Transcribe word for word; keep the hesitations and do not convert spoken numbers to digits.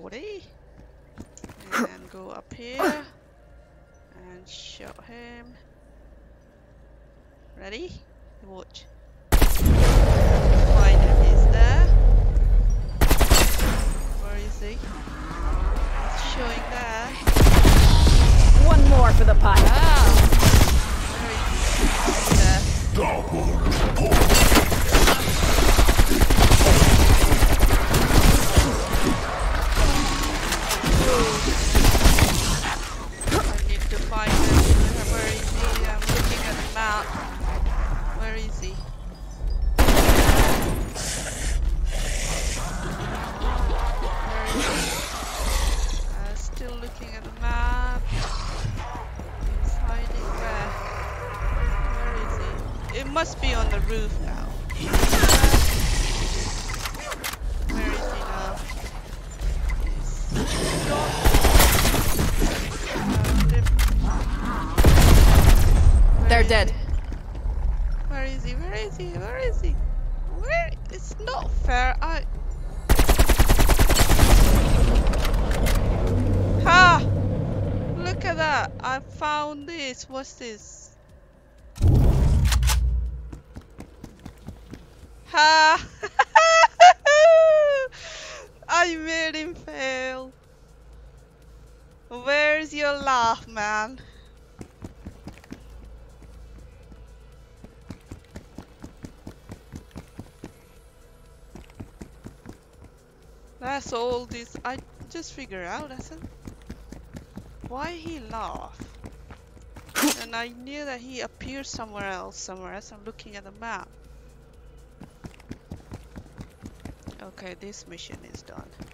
forty. And go up here. And shot him. Ready? Watch. Miner is there. Where is he? It's showing there. One more for the pie. Ah. Double pull. Must be on the roof now. Where is he now? He's gone. They're dead. Where is he? Where is he? Where is he? Where? It's not fair. I. Ha! Look at that. I found this. What's this? Ha! I made him fail. Where's your laugh, man? That's all this. I just figure out, isn't it? Why he laugh? And I knew that he appeared somewhere else, somewhere else. I'm looking at the map. Okay, this mission is done.